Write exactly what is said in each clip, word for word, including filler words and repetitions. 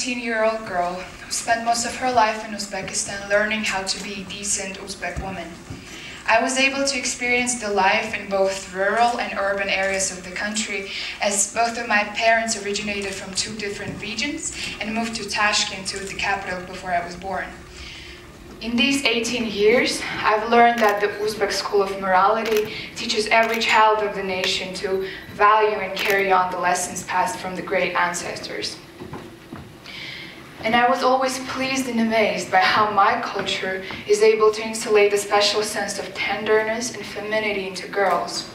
eighteen-year-old girl who spent most of her life in Uzbekistan learning how to be a decent Uzbek woman. I was able to experience the life in both rural and urban areas of the country, as both of my parents originated from two different regions and moved to Tashkent, to the capital, before I was born. In these eighteen years, I've learned that the Uzbek School of Morality teaches every child of the nation to value and carry on the lessons passed from the great ancestors. And I was always pleased and amazed by how my culture is able to insulate a special sense of tenderness and femininity into girls.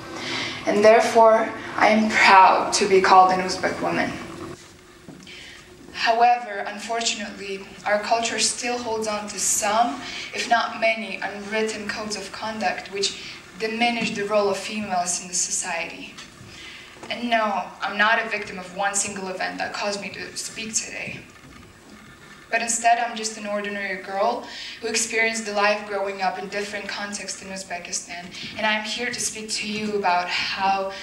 And therefore, I am proud to be called an Uzbek woman. However, unfortunately, our culture still holds on to some, if not many, unwritten codes of conduct which diminish the role of females in the society. And no, I'm not a victim of one single event that caused me to speak today. But instead, I'm just an ordinary girl who experienced the life growing up in different contexts in Uzbekistan. And I'm here to speak to you about how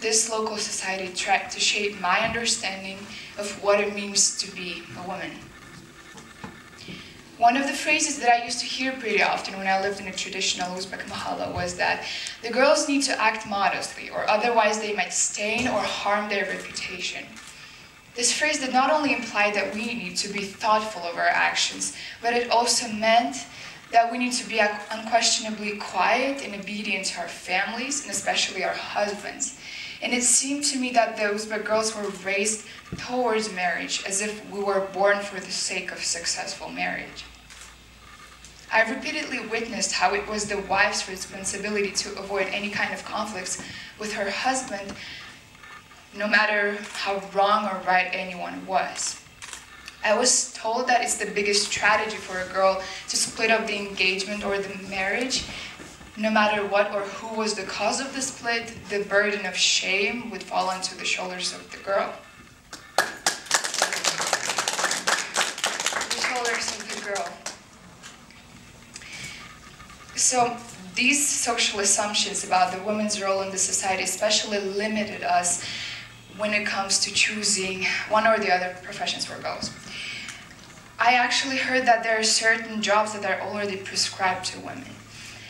this local society tried to shape my understanding of what it means to be a woman. One of the phrases that I used to hear pretty often when I lived in a traditional Uzbek mahalla was that the girls need to act modestly, or otherwise they might stain or harm their reputation. This phrase did not only imply that we need to be thoughtful of our actions, but it also meant that we need to be unquestionably quiet and obedient to our families, and especially our husbands. And it seemed to me that the Uzbek girls were raised towards marriage, as if we were born for the sake of successful marriage. I repeatedly witnessed how it was the wife's responsibility to avoid any kind of conflicts with her husband, no matter how wrong or right anyone was. I was told that it's the biggest strategy for a girl to split up the engagement or the marriage, no matter what or who was the cause of the split. The burden of shame would fall onto the shoulders of the girl. The shoulders of the girl. So these social assumptions about the woman's role in the society especially limited us when it comes to choosing one or the other professions for girls. I actually heard that there are certain jobs that are already prescribed to women.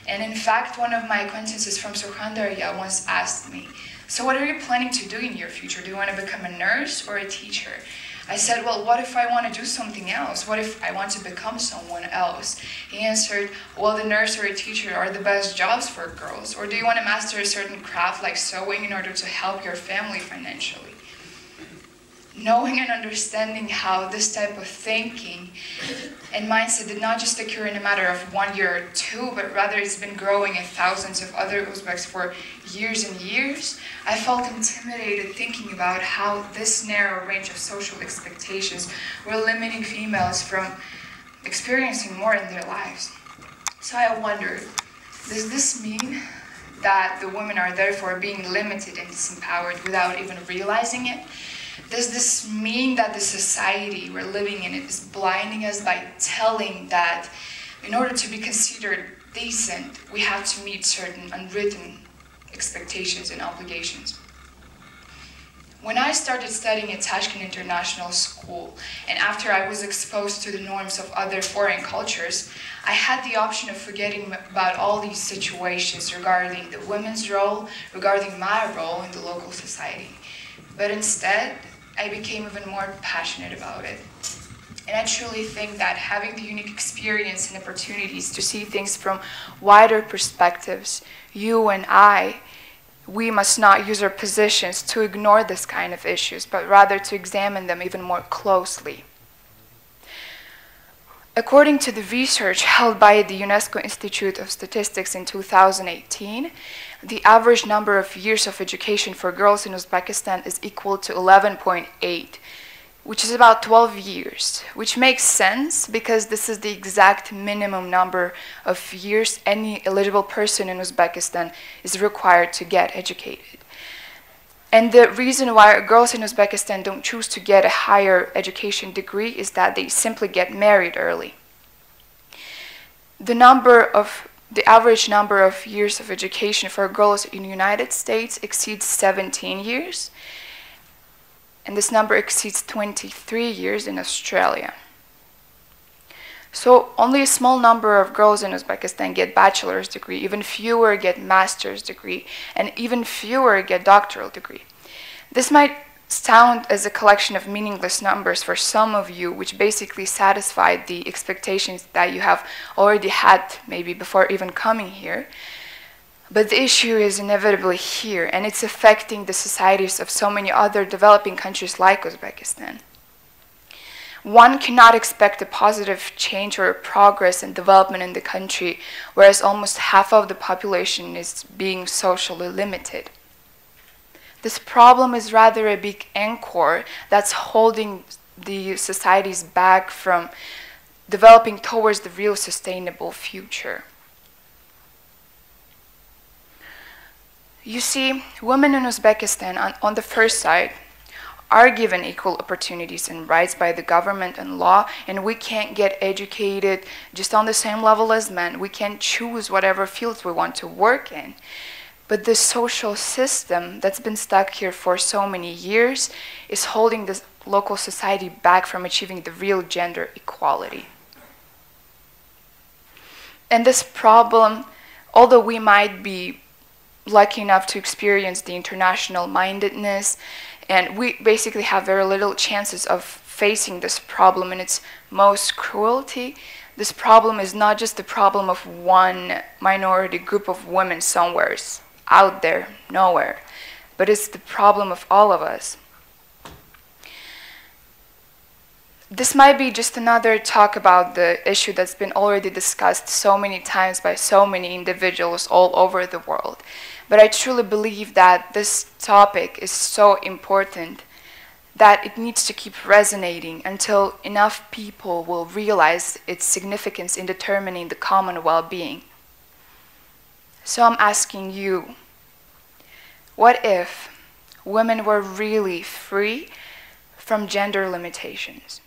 And in fact, one of my acquaintances from Surkhandarya once asked me, "So what are you planning to do in your future? Do you want to become a nurse or a teacher?" I said, "Well, what if I want to do something else? What if I want to become someone else?" He answered, "Well, the nurse or a teacher are the best jobs for girls. Or do you want to master a certain craft like sewing in order to help your family financially?" Knowing and understanding how this type of thinking and mindset did not just occur in a matter of one year or two, but rather it's been growing in thousands of other Uzbeks for years and years, I felt intimidated thinking about how this narrow range of social expectations were limiting females from experiencing more in their lives. So I wondered, does this mean that the women are therefore being limited and disempowered without even realizing it? Does this mean that the society we're living in is blinding us by telling that in order to be considered decent, we have to meet certain unwritten expectations and obligations? When I started studying at Tashkent International School, and after I was exposed to the norms of other foreign cultures, I had the option of forgetting about all these situations regarding the women's role, regarding my role in the local society. But instead, I became even more passionate about it. And I truly think that having the unique experience and opportunities to see things from wider perspectives, you and I, we must not use our positions to ignore this kind of issues, but rather to examine them even more closely. According to the research held by the UNESCO Institute of Statistics in two thousand eighteen, the average number of years of education for girls in Uzbekistan is equal to eleven point eight, which is about twelve years, which makes sense because this is the exact minimum number of years any eligible person in Uzbekistan is required to get educated. And the reason why girls in Uzbekistan don't choose to get a higher education degree is that they simply get married early. The number of The average number of years of education for girls in the United States exceeds seventeen years. and this number exceeds twenty-three years in Australia. So only a small number of girls in Uzbekistan get bachelor's degree, even fewer get master's degree, and even fewer get doctoral degree. This might sound as a collection of meaningless numbers for some of you, which basically satisfy the expectations that you have already had maybe before even coming here. But the issue is inevitably here, and it's affecting the societies of so many other developing countries like Uzbekistan. One cannot expect a positive change or progress and development in the country, whereas almost half of the population is being socially limited. This problem is rather a big anchor that's holding the societies back from developing towards the real sustainable future. You see, women in Uzbekistan, on, on the first side, are given equal opportunities and rights by the government and law, and we can't get educated just on the same level as men. We can't choose whatever fields we want to work in. But the social system that's been stuck here for so many years is holding this local society back from achieving the real gender equality. And this problem, although we might be lucky enough to experience the international mindedness, and we basically have very little chances of facing this problem in its most cruelty, this problem is not just the problem of one minority group of women somewhere, out there, nowhere, but it's the problem of all of us. This might be just another talk about the issue that's been already discussed so many times by so many individuals all over the world. But I truly believe that this topic is so important that it needs to keep resonating until enough people will realize its significance in determining the common well-being. So I'm asking you, what if women were really free from gender limitations?